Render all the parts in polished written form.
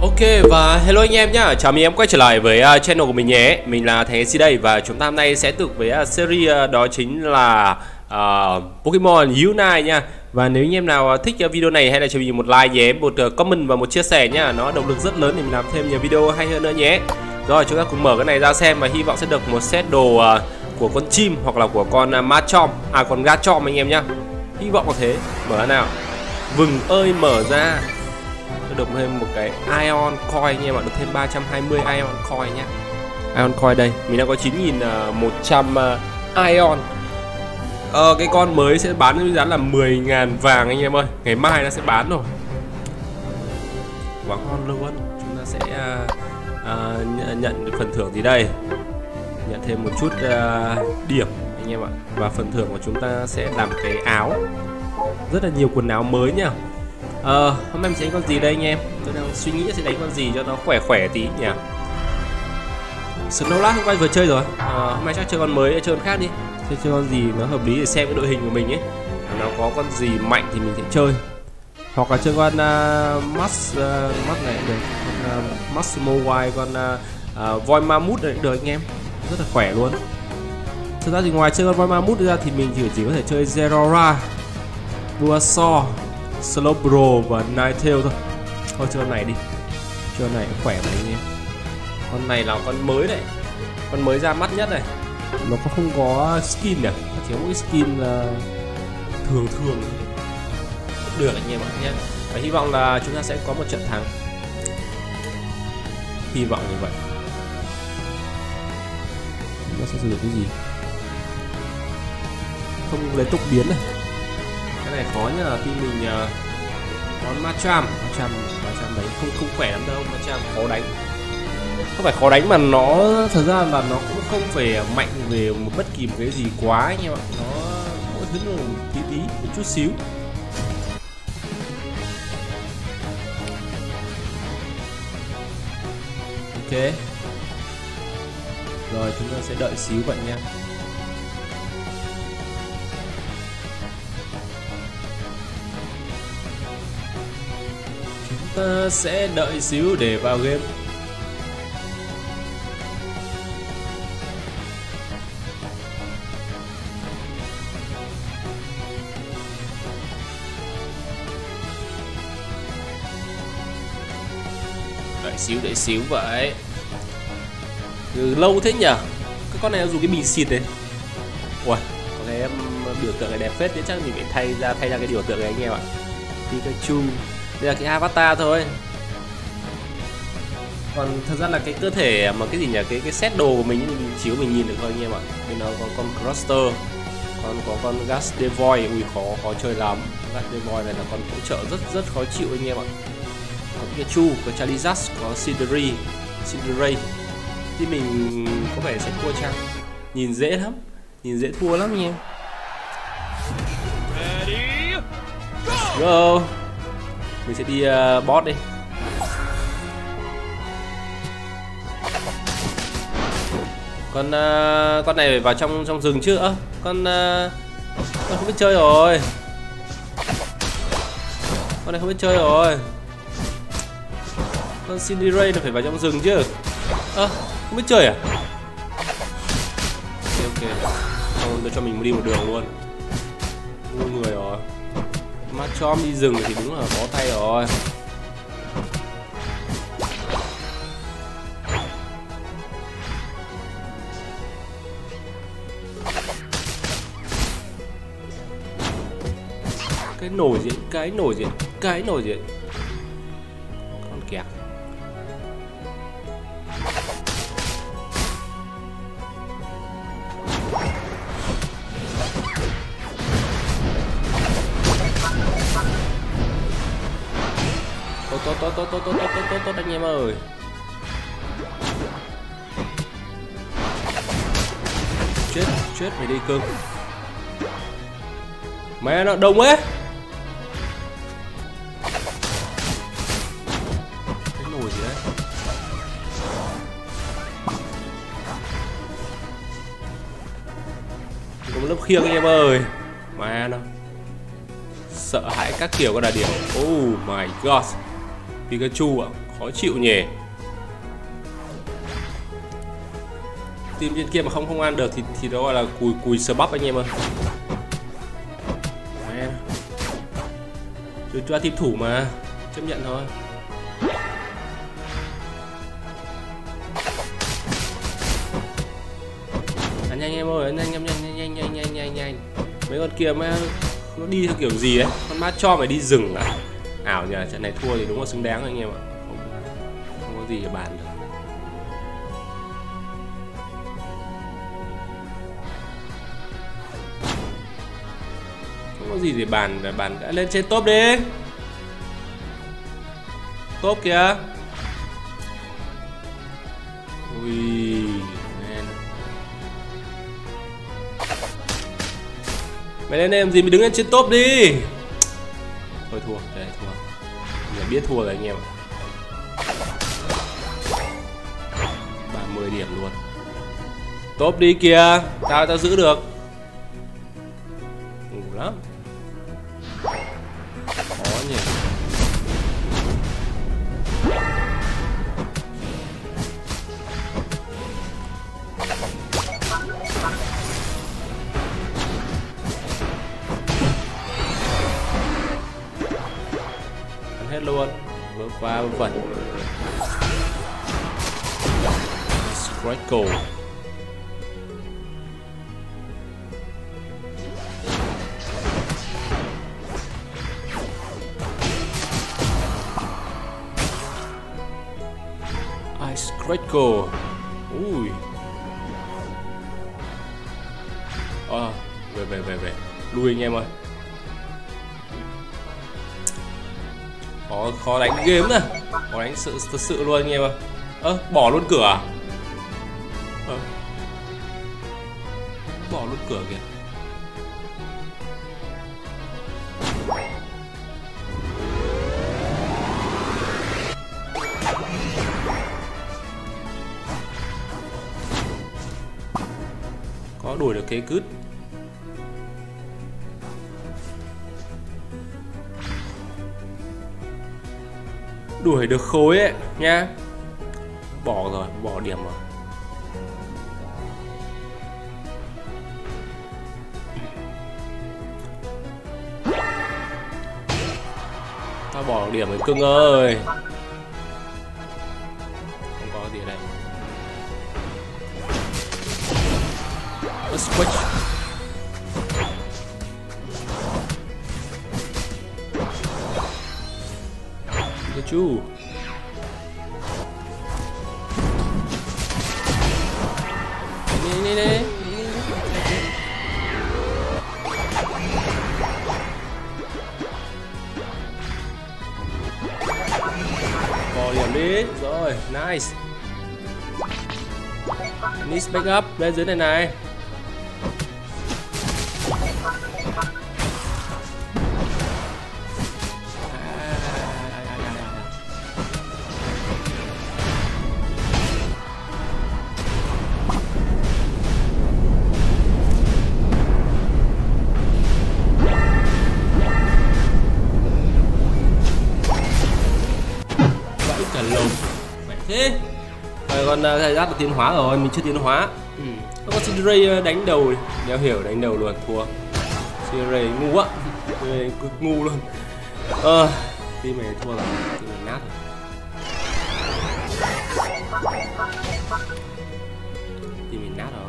Ok và hello anh em nhá, chào mừng em quay trở lại với channel của mình nhé. Mình là Thành EJ đây và chúng ta hôm nay sẽ tiếp tục với series đó chính là Pokemon Unite nha. Và nếu như em nào thích video này hay là cho mình một like nhé, một comment và một chia sẻ nhá. Nó động lực rất lớn để mình làm thêm nhiều video hay hơn nữa nhé. Rồi chúng ta cùng mở cái này ra xem và hy vọng sẽ được một set đồ của con chim hoặc là của con Machomp, con Garchomp anh em nhá. Hy vọng có thế. Mở nào. Vừng ơi mở ra. Được thêm một cái Ion coin nha, bạn được thêm 320 Ion coin nhé. Ion coin đây, mình đang có 9100 Ion. Cái con mới sẽ bán với giá là 10.000 vàng anh em ơi. Ngày mai nó sẽ bán rồi. Quá ngon luôn. Chúng ta sẽ nhận được phần thưởng gì đây? Nhận thêm một chút điểm anh em ạ. Và phần thưởng của chúng ta sẽ làm cái áo. Rất là nhiều quần áo mới nha. Hôm nay mình sẽ đánh con gì đây anh em? Tôi đang suy nghĩ sẽ đánh con gì cho nó khỏe khỏe tí nhỉ. Sirray hôm qua vừa chơi rồi. Hôm nay chắc chơi con mới, chơi con khác đi. Chơi con gì nó hợp lý để xem cái đội hình của mình ấy. Nó có con gì mạnh thì mình sẽ chơi. Hoặc là chơi con Max này cũng được. Mamoswine, con voi mamut này cũng được anh em. Rất là khỏe luôn. Thực ra thì ngoài chơi con voi mamut ra thì mình chỉ có thể chơi Zeraora, Buasaur, Slowbro và Ninetale thôi. Thôi chơi con này đi. Chơi con này khỏe mà anh em. Con này là con mới đấy. Con mới ra mắt nhất này. Nó không có skin à? Nó chỉ có mỗi skin là thường thường được anh em ạ nhé. Và hy vọng là chúng ta sẽ có một trận thắng. Hy vọng như vậy. Nó sẽ sử dụng cái gì? Không lấy tốc biến này. Cái này khó nhá, khi mình con Machomp đấy không khỏe lắm đâu, Machomp khó đánh. Không phải khó đánh mà nó thật ra là nó cũng không phải mạnh về một bất kỳ một cái gì quá anh em ạ. Nó mỗi thứ nó tí một chút xíu. Ok. Rồi chúng ta sẽ đợi xíu vậy nha. Chúng ta sẽ đợi xíu để vào game. Đợi xíu vậy. Từ lâu thế nhở. Cái con này dùng cái bình xịt đấy. Ui, có cái em biểu tượng này đẹp phết đấy, chắc mình phải thay ra cái biểu tượng này anh em ạ. Pikachu. Đây là cái avatar thôi. Còn thật ra là cái cơ thể mà cái gì nhỉ, cái set đồ của mình chỉ có mình nhìn được thôi anh em ạ. Bên đó có con Cluster, còn có con Gardevoir. Ui khó chơi lắm. Gardevoir này là con hỗ trợ rất khó chịu anh em ạ. Có Pikachu, có Cinderace, có Sirray. Thì mình có vẻ sẽ thua chăng? Nhìn dễ lắm, nhìn dễ thua lắm nha. Go. Mình sẽ đi boss đi. Con này phải vào trong rừng chứ? Con không biết chơi rồi. Con này không biết chơi rồi. Con Cinderace nó phải vào trong rừng chứ. Không biết chơi à? Ok. Không, tôi cho mình đi một đường luôn. Ngu người rồi. Machomp đi rừng thì đúng là bó tay rồi. Cái nổi gì? Con kẹt. Tốt anh em ơi. Chết phải đi cưng. Mẹ nó đông ấy. Cái nồi gì đấy. Có một lớp khiêng anh em ơi. Mẹ nó. Sợ hãi các kiểu có đà điểm. Oh my god. Pikachu ạ, Khó chịu nhỉ. Tìm trên kia mà không ăn được thì đó gọi là cùi sờ bắp anh em ơi. Cho tiếp thủ mà, chấp nhận thôi. Ăn nhanh em ơi, ăn nhanh em, nhanh. Mấy con kia mà nó đi theo kiểu gì đấy? Con Machomp phải đi rừng à? Ảo nhờ, trận này thua thì đúng là xứng đáng rồi anh em ạ. Không có gì để bàn được. Có gì để bàn về bàn, đã lên trên top đi, top kìa. Ui man. Mày lên đây làm gì, mày đứng lên trên top đi. Thôi thua, đây thua. Mình biết thua rồi anh em ạ. 30 điểm luôn. Top đi kìa, tao giữ được. Ngủ lắm. Luôn vừa qua vật Strike. Ice Crackle. Ui. À, về lui anh em ơi. Khó đánh game nè, khó đánh thật sự luôn anh em ạ. Bỏ luôn cửa à? Bỏ luôn cửa kìa. Có đuổi được cái cứt. Đuổi được khối ấy nha. Bỏ rồi, bỏ điểm rồi. Tao bỏ điểm rồi cưng ơi. Không có gì ở đây. Switch. Pikachu. Nè. Bỏ điểm đi. Rồi, nice. Nice backup lên dưới này này. Thời gian tiến hóa rồi, mình chưa tiến hóa. Có Sirray đánh đầu, đéo hiểu đánh đầu luôn, thua. Sirray ngu quá, Sirray cực ngu luôn. Team này thua rồi, team này nát rồi. Team này nát rồi.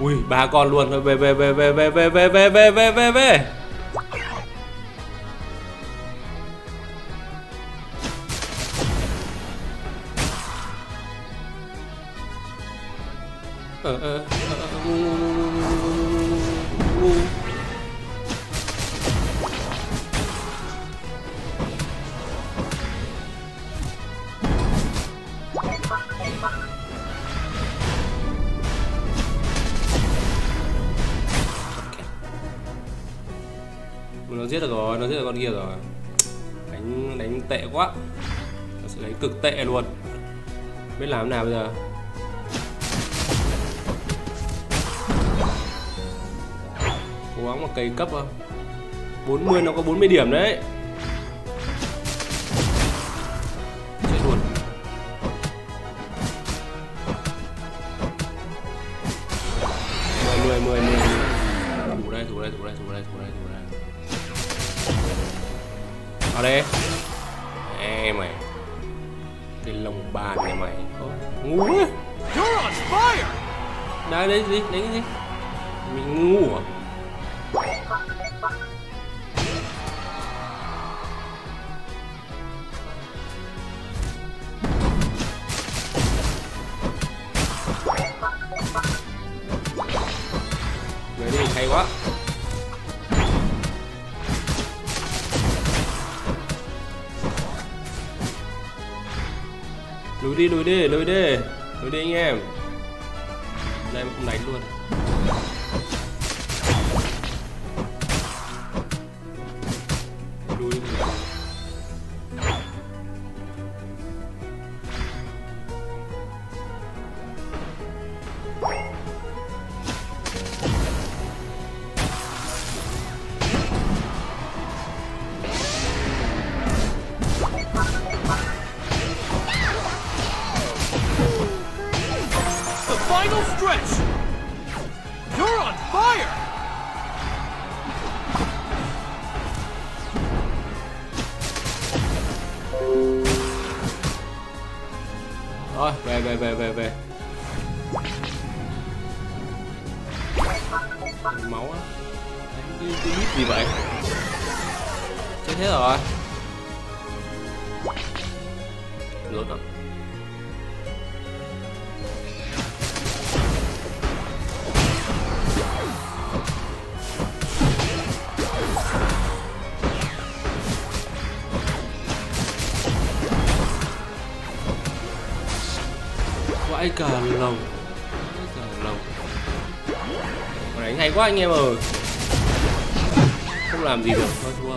Ui, 3 con luôn thôi, về. Nó giết được con kia rồi. Đánh tệ quá. Nó sẽ đánh cực tệ luôn. Biết làm thế nào bây giờ. quáng một cây cấp không? 40 nó có 40 điểm đấy. Chết luôn. Mười. Thủ đây. Ở đây. Ê mày. Cái lồng bàn này mày. Ngu quá. Đấy, đấy cái gì? Mình ngu à? Đấy đi, hay quá. Lùi đi anh em. Đây mà không đánh luôn. Lùi đi. Rồi, về. Máu á. Cái gì vậy? Chết thế rồi. Rốt rồi. Cả lồng. Còn đánh hay quá anh em ơi. Không làm gì được, thôi thua.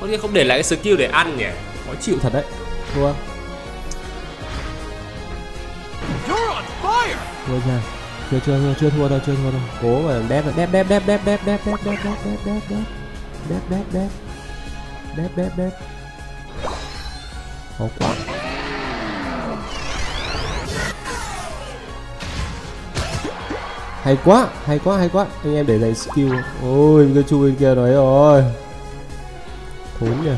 Có nghĩa không để lại cái skill để ăn nhỉ. Khó chịu thật đấy. Thua. Chưa thua đâu. Cố mà đép. Khó quá. Hay quá. Anh em để dành skill. Ôi, Pikachu bên kia nói rồi. Thốn nhỉ.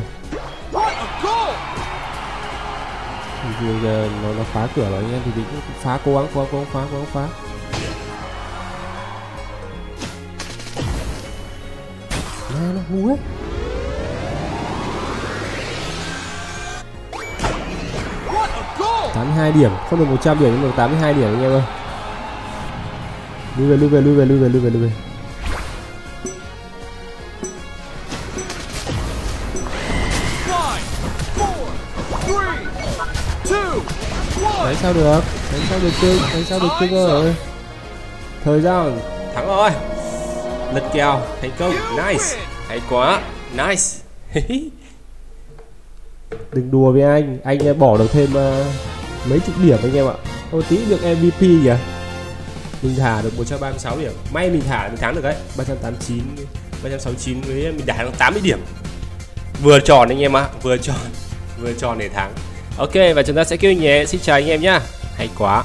Giờ nó phá cửa rồi anh em thì cũng phá, cố gắng phá. Này nó hú ấy. Tám 2 điểm, không được 100 điểm nhưng được 82 điểm anh em ơi. Lui về. Đánh sao được rồi. Thời gian thắng rồi. Lật kèo thành công, nice. Hay quá, nice. Đừng đùa với anh bỏ được thêm mấy chục điểm anh em ạ. Ô tí được MVP nhỉ. Mình thả được 136 điểm. May mình thả, mình thắng được đấy. 369 với mình thả được 80 điểm. Vừa tròn anh em ạ, vừa tròn để thắng. Ok, và chúng ta sẽ kêu nhé. Xin chào anh em nhá. Hay quá.